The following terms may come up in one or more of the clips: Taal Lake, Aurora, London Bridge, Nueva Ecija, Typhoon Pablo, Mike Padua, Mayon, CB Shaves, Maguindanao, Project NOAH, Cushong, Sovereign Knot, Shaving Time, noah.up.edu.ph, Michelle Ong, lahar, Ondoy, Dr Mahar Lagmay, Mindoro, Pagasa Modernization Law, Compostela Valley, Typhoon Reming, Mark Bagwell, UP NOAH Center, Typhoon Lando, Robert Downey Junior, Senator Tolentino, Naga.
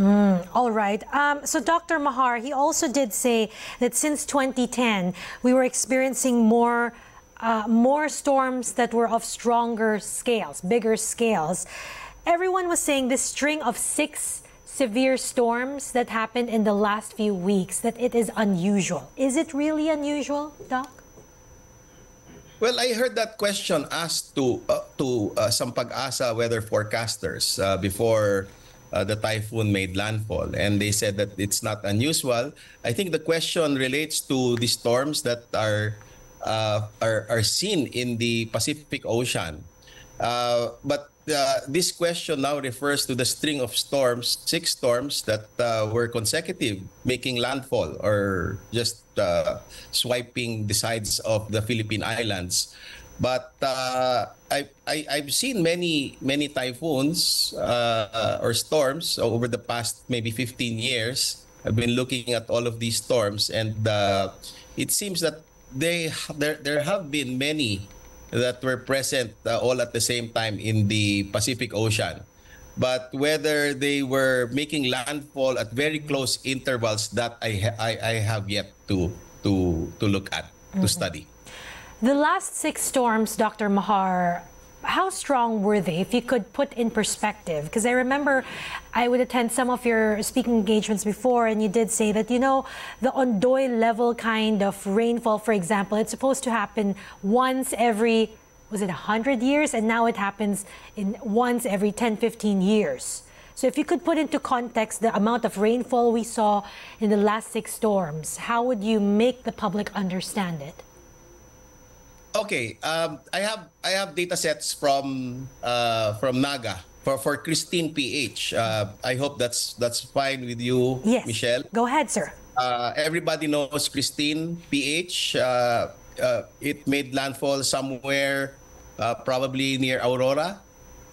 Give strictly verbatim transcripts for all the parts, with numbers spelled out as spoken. Mm, all right. Um, so Doctor Mahar, he also did say that since twenty ten, we were experiencing more uh, more storms that were of stronger scales, bigger scales. Everyone was saying this string of six severe storms that happened in the last few weeks, that it is unusual. Is it really unusual, Doc? Well, I heard that question asked to uh, to uh, some Pag-asa weather forecasters uh, before Uh, the typhoon made landfall, and they said that it's not unusual. I think the question relates to the storms that are uh, are, are seen in the Pacific Ocean. Uh, but uh, this question now refers to the string of storms, six storms that uh, were consecutive, making landfall or just uh, swiping the sides of the Philippine Islands. But uh, I, I, I've seen many, many typhoons uh, or storms over the past maybe fifteen years. I've been looking at all of these storms, and uh, it seems that they, there, there have been many that were present uh, all at the same time in the Pacific Ocean. But whether they were making landfall at very close intervals, that I, I, I have yet to, to, to look at, to mm-hmm. study. The last six storms, Doctor Mahar, how strong were they, if you could put in perspective? Because I remember I would attend some of your speaking engagements before, and you did say that, you know, the Ondoy level kind of rainfall, for example, it's supposed to happen once every, was it one hundred years? And now it happens in once every ten, fifteen years. So if you could put into context the amount of rainfall we saw in the last six storms, how would you make the public understand it? Okay, um, I have I have data sets from uh, from Naga for for Christine P H. Uh, I hope that's that's fine with you, yes. Michelle. Go ahead, sir. Uh, everybody knows Christine P H. Uh, uh, it made landfall somewhere, uh, probably near Aurora,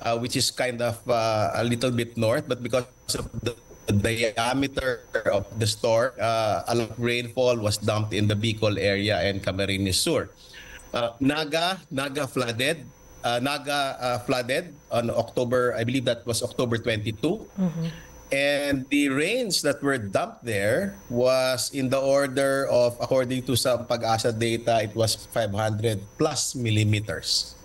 uh, which is kind of uh, a little bit north, but because of the The diameter of the storm, uh, a lot of rainfall was dumped in the Bicol area and Camarines Sur. Uh, Naga, Naga flooded. Uh, Naga uh, flooded on October, I believe that was October twenty-second. Mm-hmm. And the rains that were dumped there was in the order of, according to some Pag-asa data, it was five hundred plus millimeters.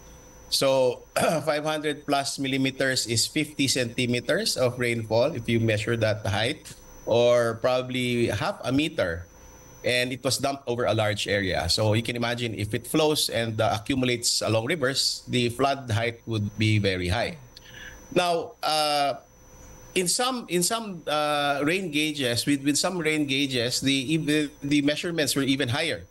So five hundred plus millimeters is fifty centimeters of rainfall if you measure that height, or probably half a meter. And it was dumped over a large area. So you can imagine if it flows and uh, accumulates along rivers, the flood height would be very high. Now, uh, in some in some uh, rain gauges, with, with some rain gauges, the, the measurements were even higher.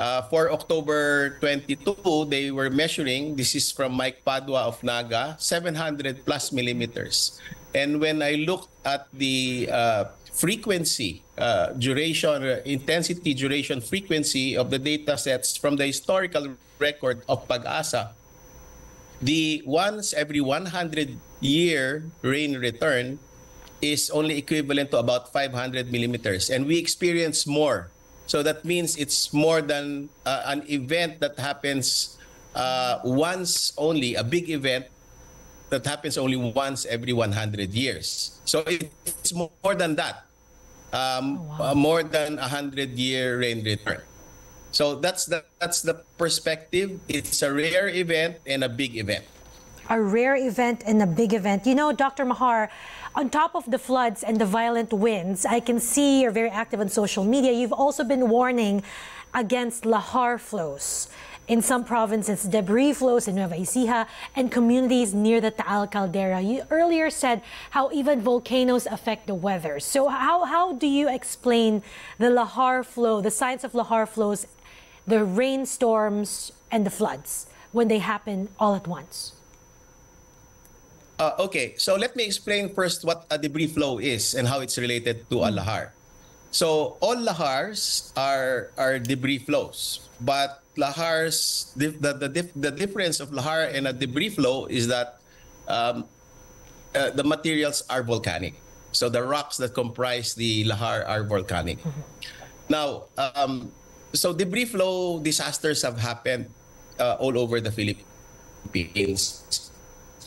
Uh, for October twenty-second, they were measuring, this is from Mike Padua of Naga, seven hundred plus millimeters. And when I looked at the uh, frequency, uh, duration, uh, intensity, duration, frequency of the data sets from the historical record of Pag-asa, the once every one hundred year rain return is only equivalent to about five hundred millimeters. And we experience more. So that means it's more than uh, an event that happens uh, once only, a big event that happens only once every one hundred years. So it's more than that, um, oh, wow. uh, more than a one hundred year rain return. So that's the, that's the perspective. It's a rare event and a big event. A rare event and a big event. You know, Doctor Mahar, on top of the floods and the violent winds, I can see you're very active on social media. You've also been warning against lahar flows. In some provinces, debris flows in Nueva Ecija and communities near the Taal Caldera. You earlier said how even volcanoes affect the weather. So how, how do you explain the lahar flow, the science of lahar flows, the rainstorms and the floods when they happen all at once? Uh, okay, so let me explain first what a debris flow is and how it's related to a lahar. So all lahars are are debris flows, but lahars the the the, the difference of lahar and a debris flow is that um, uh, the materials are volcanic. So the rocks that comprise the lahar are volcanic. Mm-hmm. Now, um, so debris flow disasters have happened uh, all over the Philippines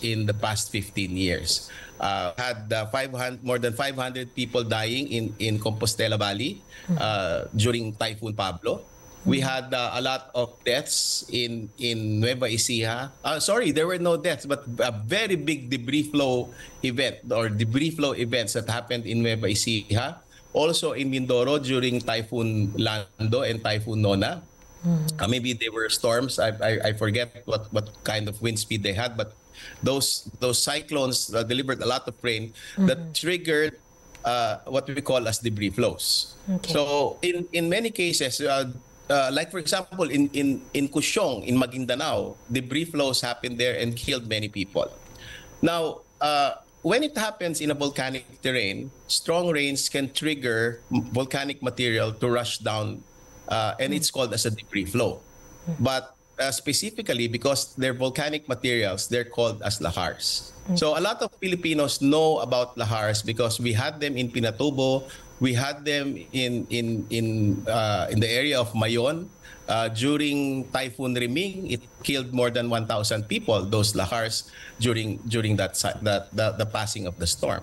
in the past fifteen years. uh, had uh, five hundred, more than five hundred people dying in, in Compostela Valley uh, during Typhoon Pablo. We had uh, a lot of deaths in, in Nueva Ecija. Uh, sorry, there were no deaths, but a very big debris flow event or debris flow events that happened in Nueva Ecija. Also in Mindoro during Typhoon Lando and Typhoon Nona. Mm-hmm. uh, maybe they were storms. I, I, I forget what, what kind of wind speed they had, but those, those cyclones uh, delivered a lot of rain mm-hmm. that triggered uh, what we call as debris flows. Okay. So in, in many cases, uh, Uh, like, for example, in, in, in Cushong, in Maguindanao, debris flows happened there and killed many people. Now, uh, when it happens in a volcanic terrain, strong rains can trigger volcanic material to rush down, uh, and it's called as a debris flow. But uh, specifically, because they're volcanic materials, they're called as lahars. So a lot of Filipinos know about lahars because we had them in Pinatubo. We had them in in in uh, in the area of Mayon uh, during Typhoon Reming. It killed more than one thousand people. Those lahars during during that that the, the passing of the storm.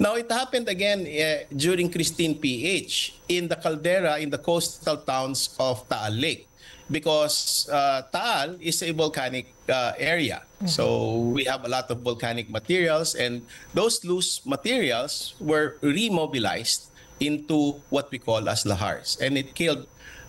Now it happened again uh, during Christine P H in the caldera in the coastal towns of Taal Lake, because uh, Taal is a volcanic uh, area. Mm-hmm. So we have a lot of volcanic materials, and those loose materials were remobilized into what we call as lahars, and it killed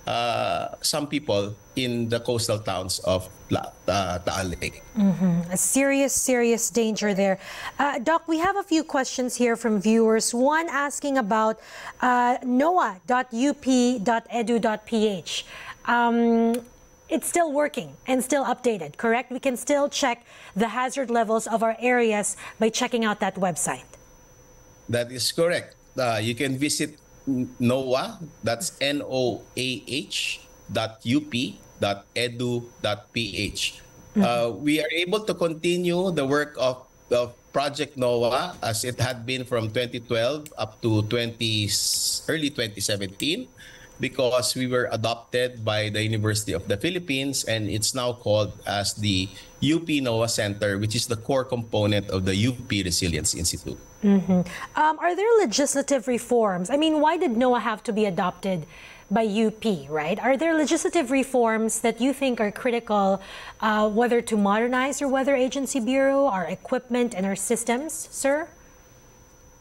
uh, some people in the coastal towns of La uh, Taal Lake. Mm-hmm. A serious, serious danger there. Uh, Doc, we have a few questions here from viewers. One asking about uh, noah dot U P dot E D U dot P H. Um, it's still working and still updated, correct? We can still check the hazard levels of our areas by checking out that website. That is correct. Uh, you can visit NOAH, that's N O A H dot U P dot E D U dot P H. Mm-hmm. uh, we are able to continue the work of, of Project NOAH as it had been from twenty twelve up to early twenty seventeen, because we were adopted by the University of the Philippines, and it's now called as the U P NOAH Center, which is the core component of the U P Resilience Institute. Mm-hmm. um, are there legislative reforms? I mean, why did NOAA have to be adopted by U P, right? Are there legislative reforms that you think are critical, uh, whether to modernize our Weather Agency Bureau, our equipment, and our systems, sir?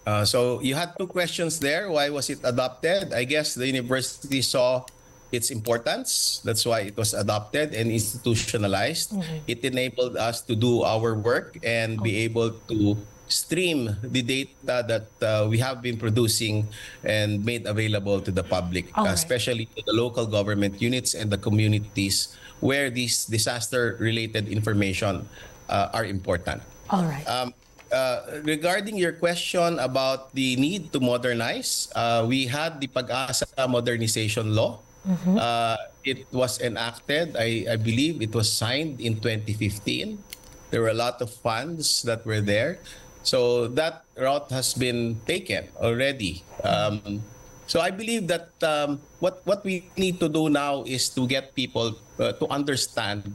Uh, so you had two questions there. Why was it adopted? I guess the university saw its importance. That's why it was adopted and institutionalized. Mm-hmm. It enabled us to do our work and okay. be able to stream the data that uh, we have been producing and made available to the public, right. especially to the local government units and the communities where these disaster-related information uh, are important. All right. Um, uh, regarding your question about the need to modernize, uh, we had the Pagasa Modernization Law. Mm-hmm. uh, it was enacted, I, I believe it was signed in twenty fifteen. There were a lot of funds that were there. So that route has been taken already. Um, so I believe that um, what, what we need to do now is to get people uh, to understand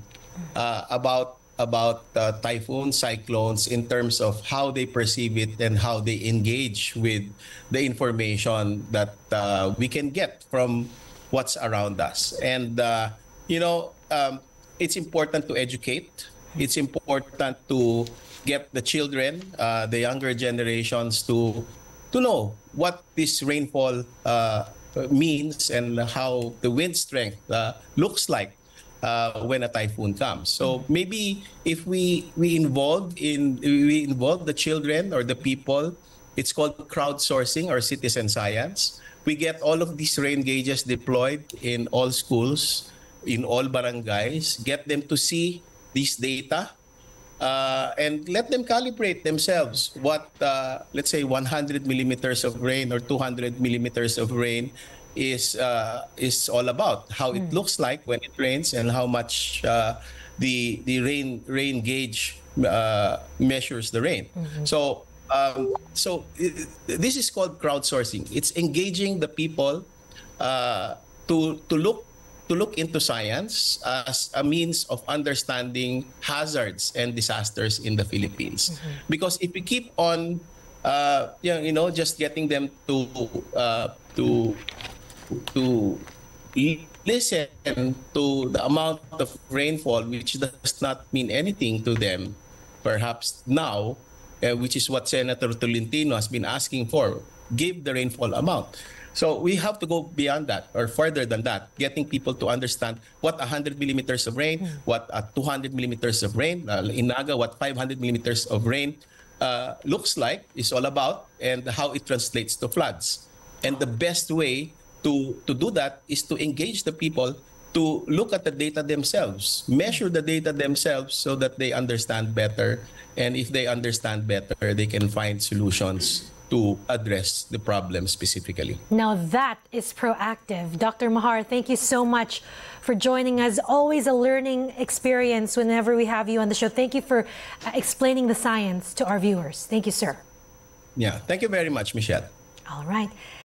uh, about, about uh, typhoon cyclones in terms of how they perceive it and how they engage with the information that uh, we can get from what's around us. And, uh, you know, um, it's important to educate. It's important to get the children, uh, the younger generations, to to know what this rainfall uh, means and how the wind strength uh, looks like uh, when a typhoon comes. So maybe if we we involve in we involve the children or the people, it's called crowdsourcing or citizen science. We get all of these rain gauges deployed in all schools, in all barangays. Get them to see these data uh, and let them calibrate themselves what, uh, let's say, one hundred millimeters of rain or two hundred millimeters of rain is, uh, is all about, how mm. it looks like when it rains and how much uh, the, the rain, rain gauge uh, measures the rain. Mm-hmm. So, um, so it, this is called crowdsourcing. It's engaging the people uh, to, to look to look into science as a means of understanding hazards and disasters in the Philippines. Mm-hmm. Because if we keep on, uh, you know, just getting them to uh, to to listen to the amount of rainfall, which does not mean anything to them, perhaps now, uh, which is what Senator Tolentino has been asking for, give the rainfall amount. So we have to go beyond that or further than that, getting people to understand what one hundred millimeters of rain, what uh, two hundred millimeters of rain, uh, in Naga, what five hundred millimeters of rain uh, looks like, is all about, and how it translates to floods. And the best way to, to do that is to engage the people to look at the data themselves, measure the data themselves so that they understand better. And if they understand better, they can find solutions to address the problem specifically. Now that is proactive. Doctor Mahar, thank you so much for joining us. Always a learning experience whenever we have you on the show. Thank you for explaining the science to our viewers. Thank you, sir. Yeah, thank you very much, Michelle. All right.